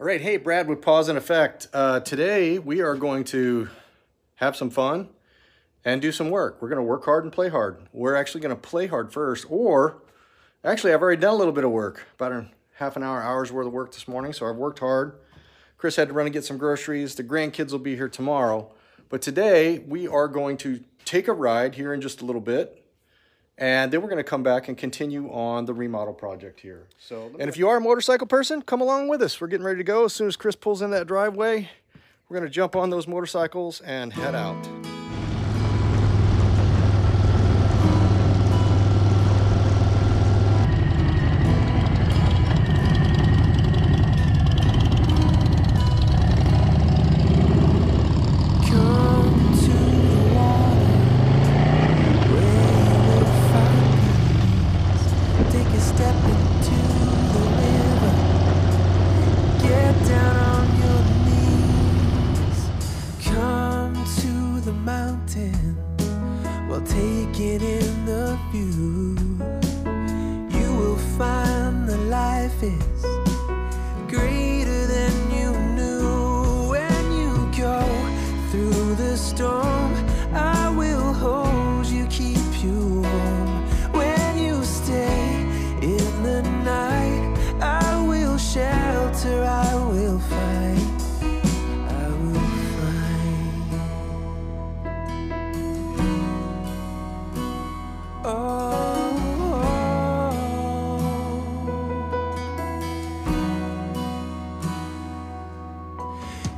All right, hey, Brad with Paws in Effect. Today we are going to have some fun and do some work. We're gonna work hard and play hard. We're actually gonna play hard first, or actually I've already done a little bit of work, about a half an hour, hour's worth of work this morning, so I've worked hard. Chris had to run and get some groceries. The grandkids will be here tomorrow. But today we are going to take a ride here in just a little bit, and then we're gonna come back and continue on the remodel project here. And if you are a motorcycle person, come along with us. We're getting ready to go. As soon as Chris pulls in that driveway, we're gonna jump on those motorcycles and head out.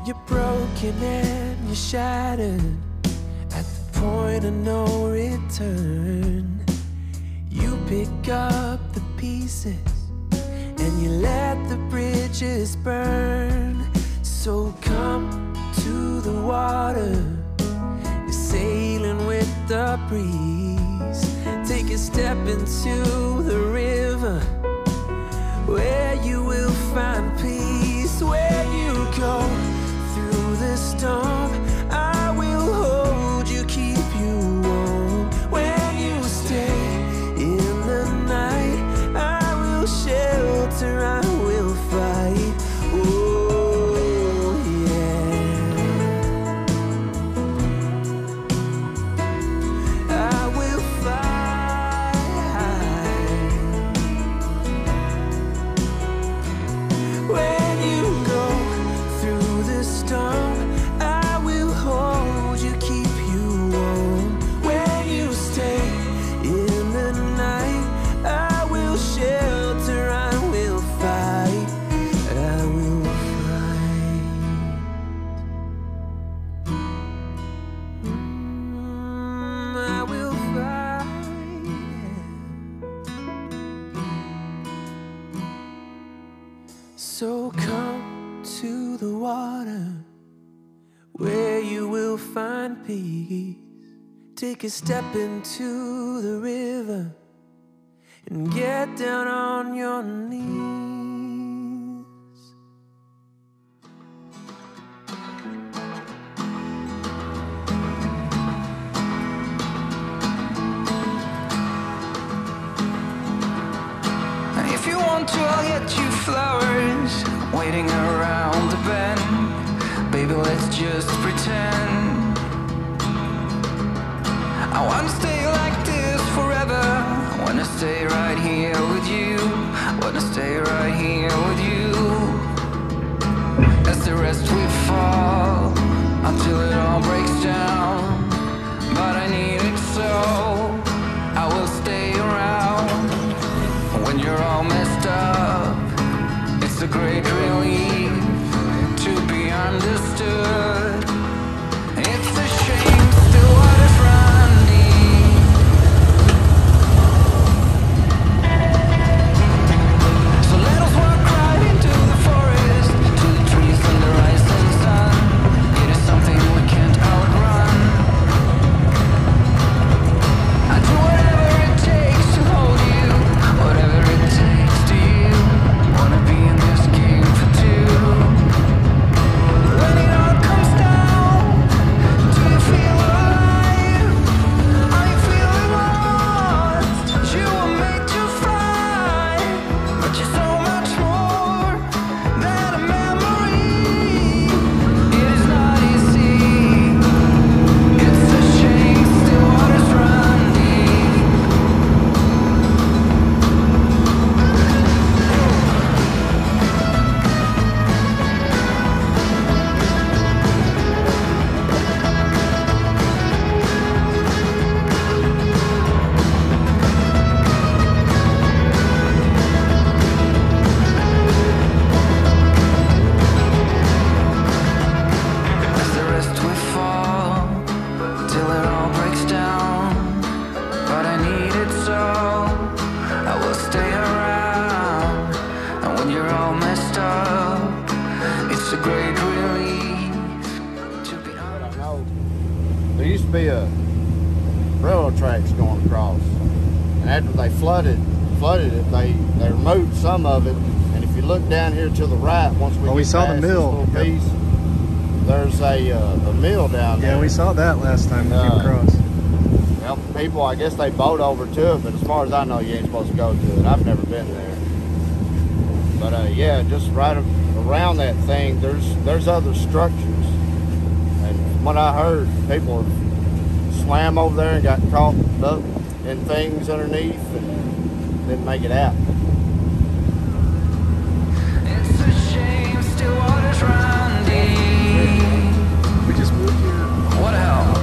You're broken and you're shattered at the point of no return. You pick up the pieces and you let the bridges burn. So come to the water, you're sailing with the breeze. Take a step into the river where you will find peace. Where you go through the storm, I will hold you, keep you warm. When you stay in the night, I will shelter, I will fight. Oh yeah, I will fight. When you go through the storm, so come to the water where you will find peace. Take a step into the river and get down on your knees. I'll get you flowers waiting around the bend. Baby, let's just pretend. I wanna stay like this forever. Wanna stay right here with you. Wanna stay right here with you. As the rest we fall until it all breaks down. But I need it so I will stay around. When you're all messed up, it's a great relief to be understood. It's a shame still what is running. So let us walk right into the forest, to the trees and the rising sun. It is something we can't outrun. I do whatever it takes to hold you, whatever it takes to you. Wanna be in this game for two. It's a great relief to be honest. There used to be a railroad tracks going across, and after they flooded it, they removed some of it. And if you look down here to the right, once we saw the mill piece, there's a mill down there. Yeah, we saw that last time we came across. Well, people, I guess they boat over to it, but as far as I know, you ain't supposed to go to it. I've never been there. But yeah, just right around that thing, there's other structures. And from what I heard, people swam over there and got caught up in things underneath and didn't make it out. It's a shame, still waters run deep. We just moved here. What the hell?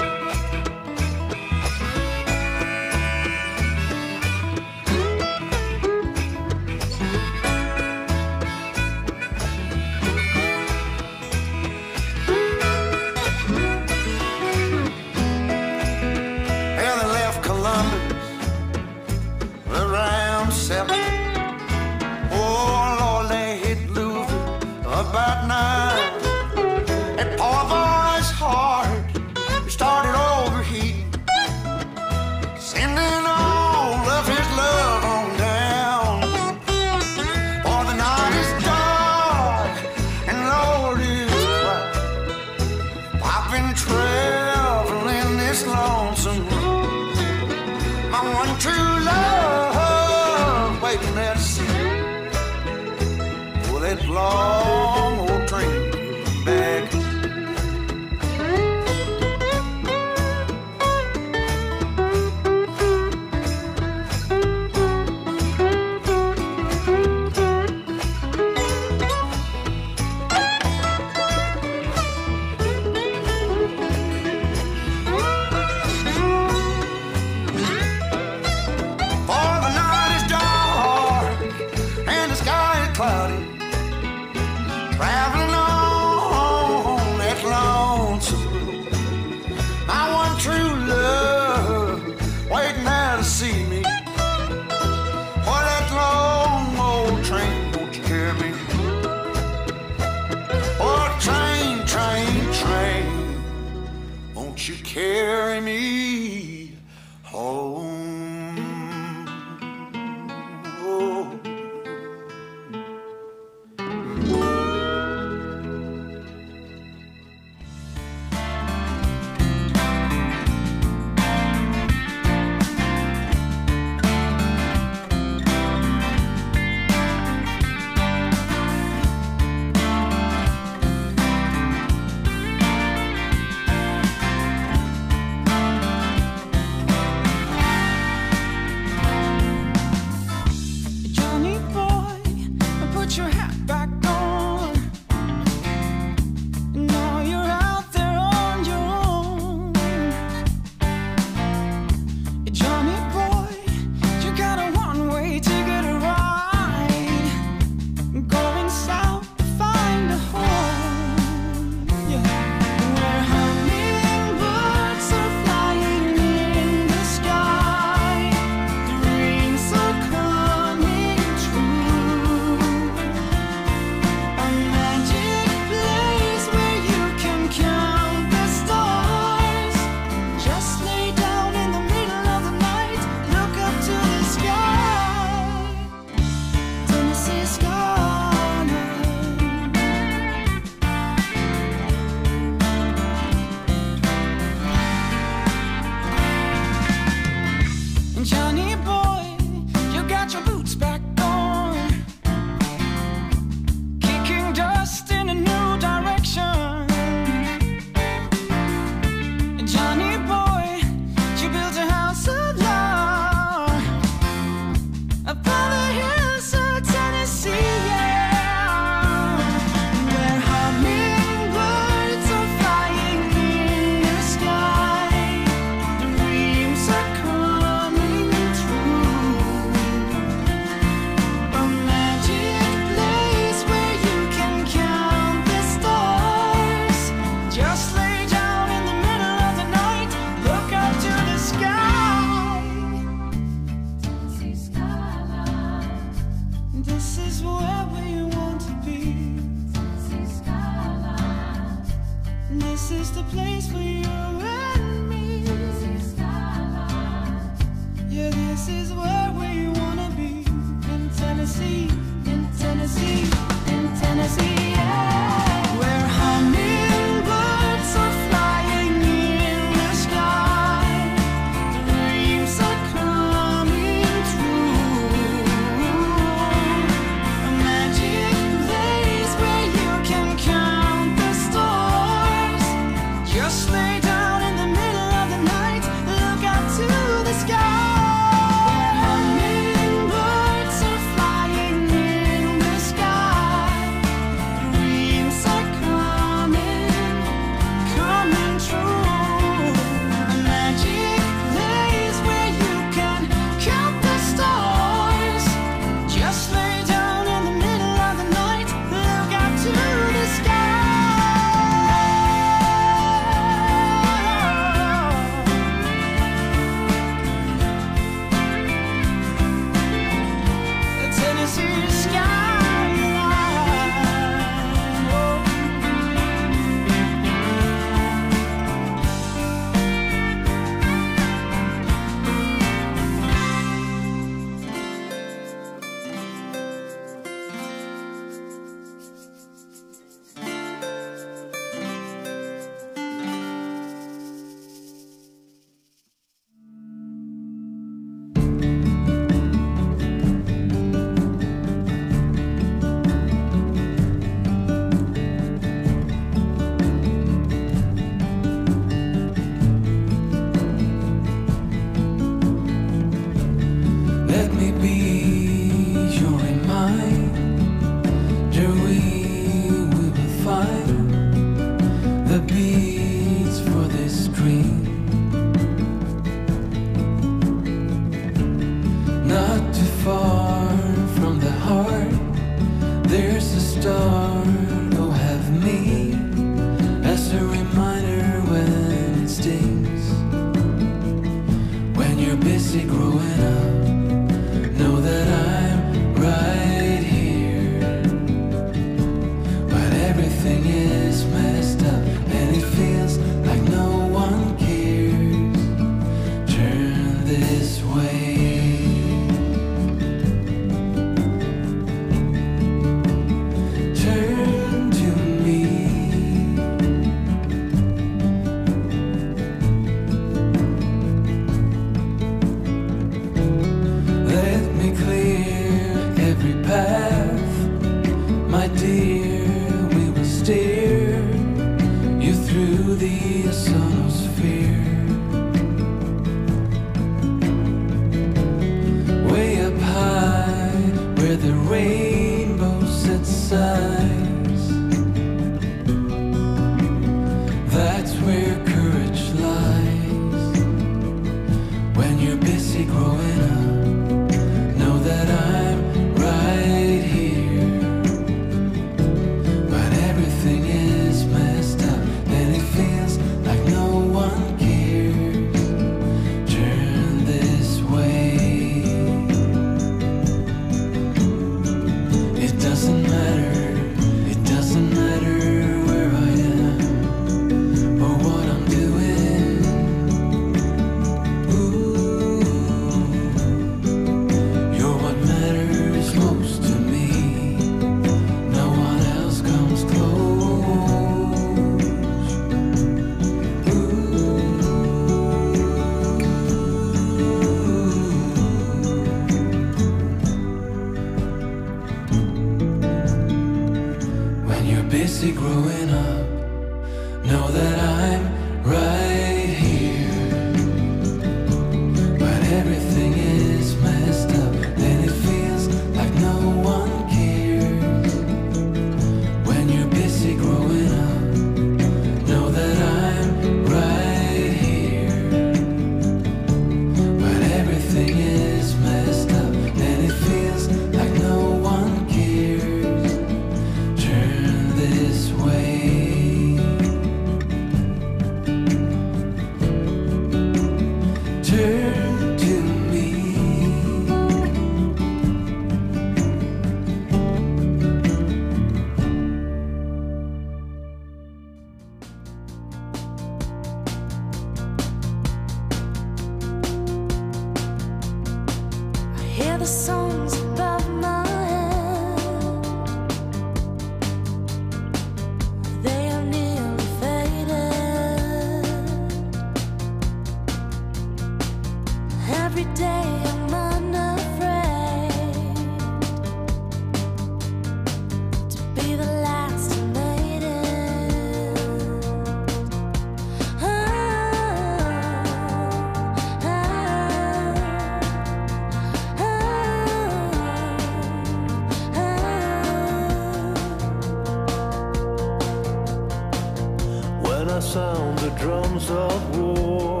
sound the drums of war.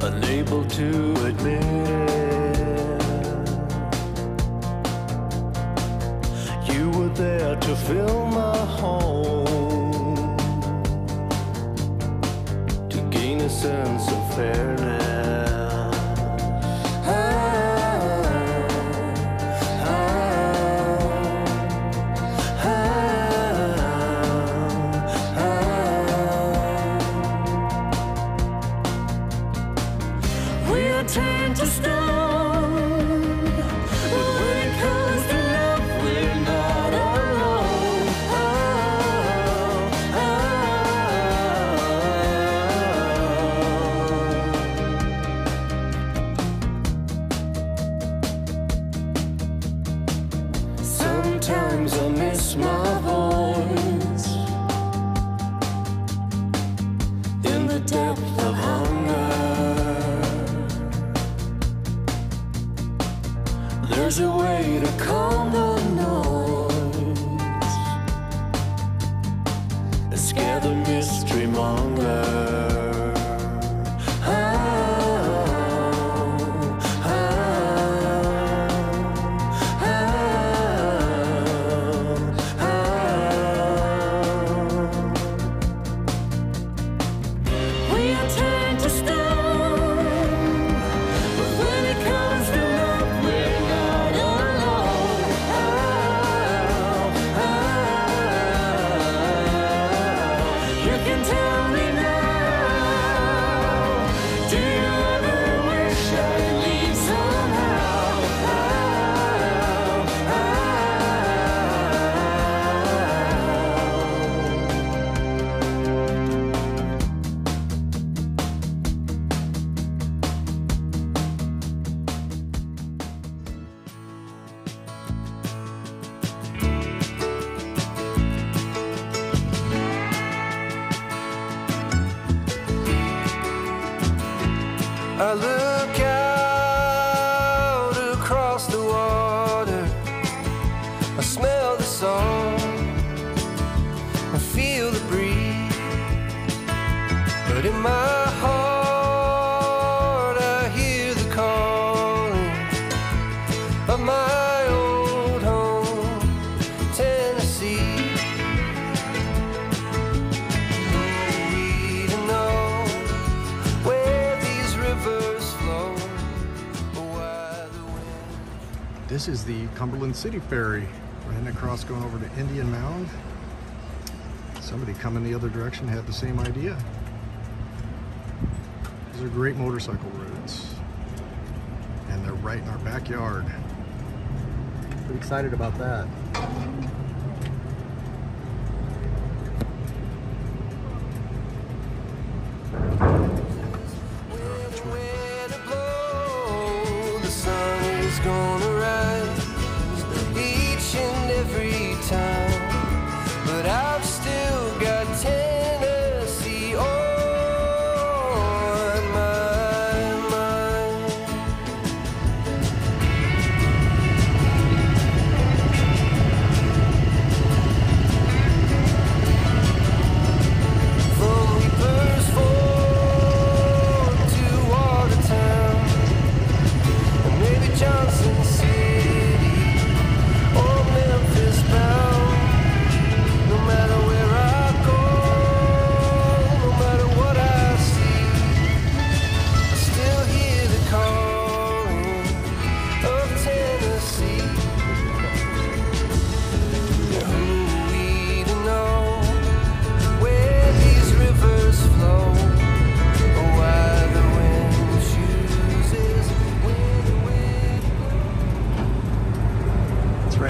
Unable to admit it, you were there to fill my hole, to gain a sense of fairness. There's a way to calm the noise and scare the mystery monger. I look out across the water, I smell the song, I feel the breeze, but in my heart I hear the calling of my old home, Tennessee. This is the Cumberland City Ferry. We're heading across, going over to Indian Mound. Somebody coming the other direction had the same idea. These are great motorcycle routes, and they're right in our backyard. Pretty excited about that.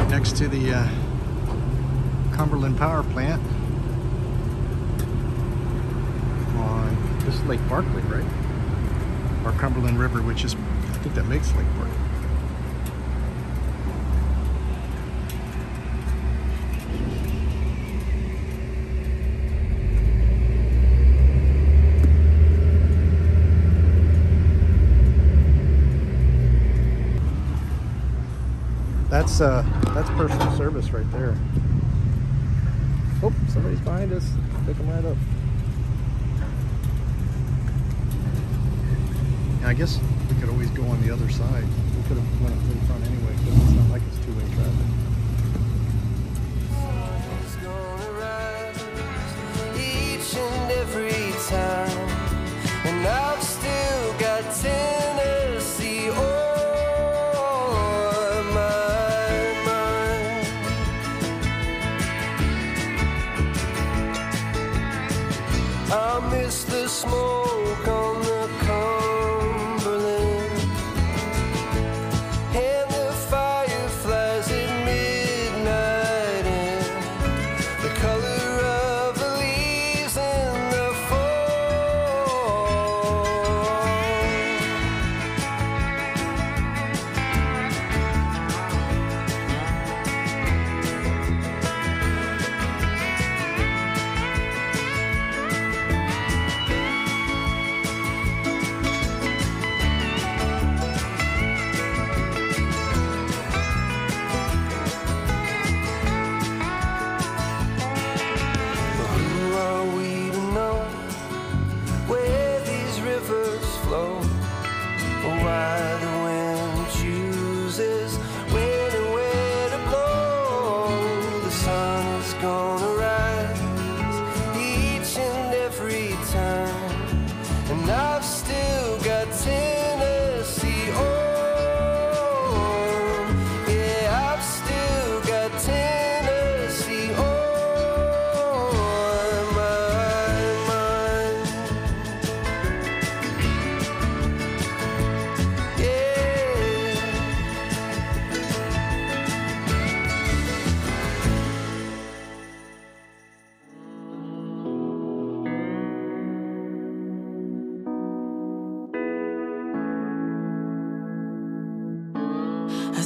Next to the Cumberland Power Plant on, this is Lake Barkley, right? Or Cumberland River, which is, I think that makes Lake Barkley. That's personal service right there. Oh, somebody's behind us. Pick them right up. I guess we could always go on the other side. We could have went up in front anyway, because it's not like it's two-way traffic. It's gonna rise each and every time, and I've still got Tennessee on my mind. I miss the smoke on the Cumberland and the fireflies at midnight, and the color of the leaves in the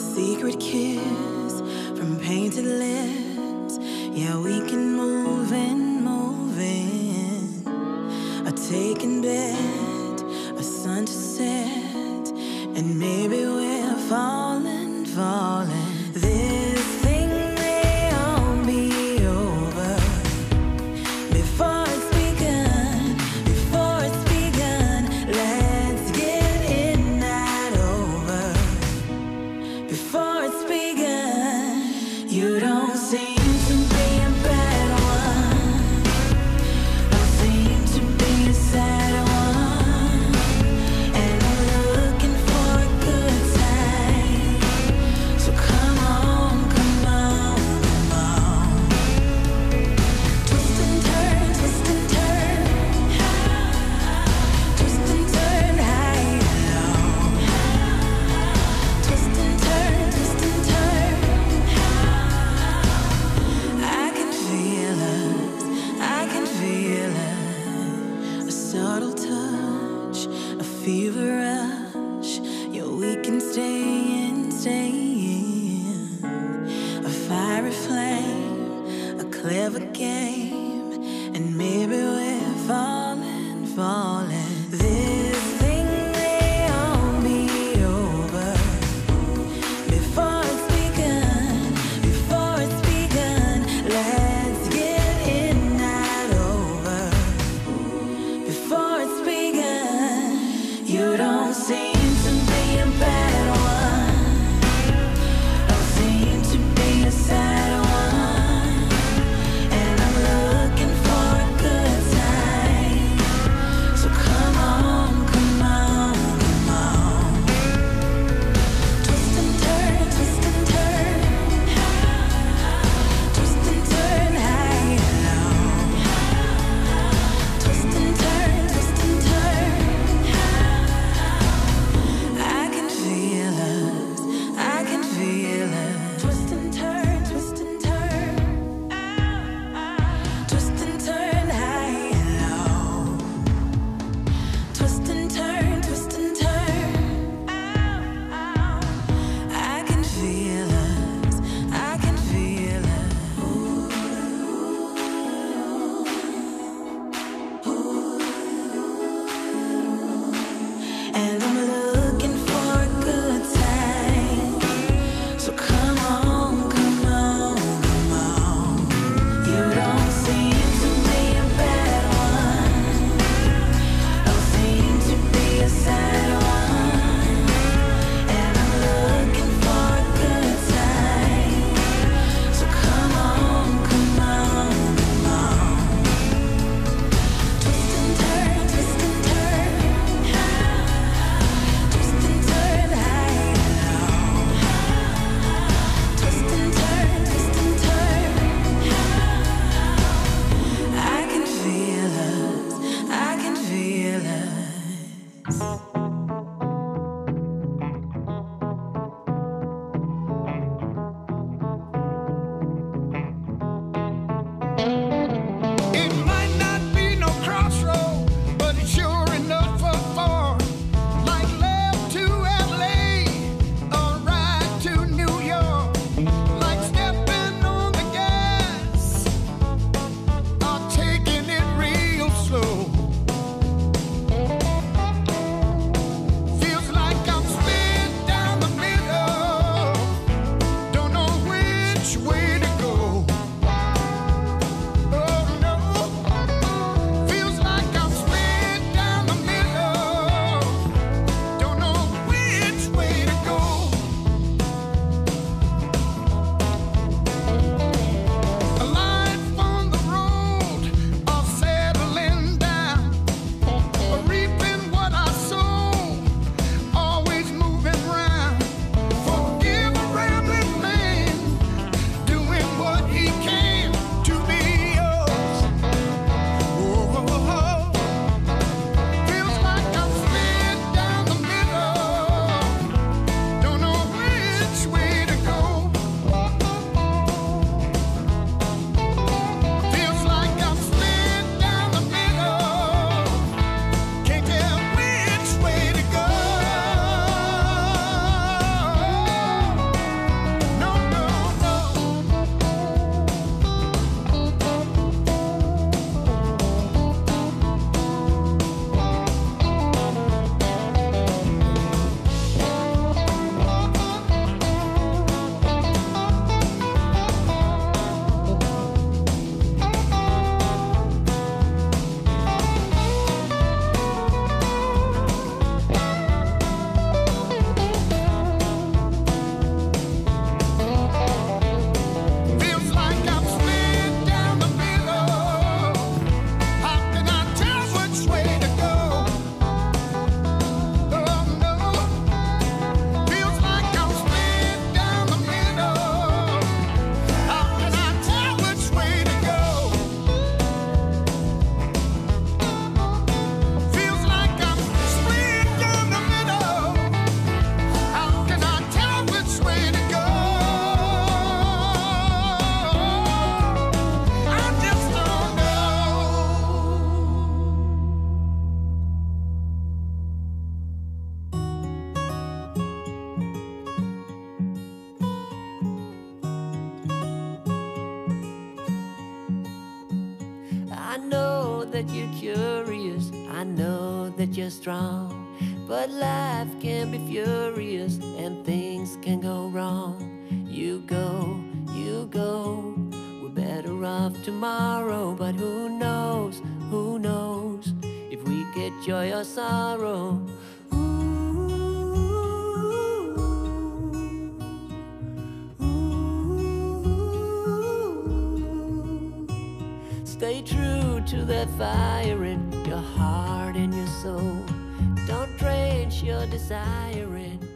secret kiss from painted lips. Yeah, we can move in, move in. A taken bed, a sun to set, and maybe we're falling, falling. This thing may all be over before it's begun, before it's begun. Let's get it not over before. You don't seem to be a bad one, I seem to be a sad one, and I'm looking for a good time, so come on, come on, come on. Twist and turn, twist and turn high and low, twist and turn. Subtle touch, a fever rush. Yeah, we can stay in, stay in. A fiery flame, a clever game, and maybe we're falling, falling. This thing may all be over before it's begun, before it's begun. Let's get it not over before it's begun. You don't I know that you're curious, I know that you're strong, but life can be furious and things can go wrong. You go, we're better off tomorrow, but who knows, if we get joy or sorrow. Stay true to that fire in your heart and your soul. Don't drench your desire in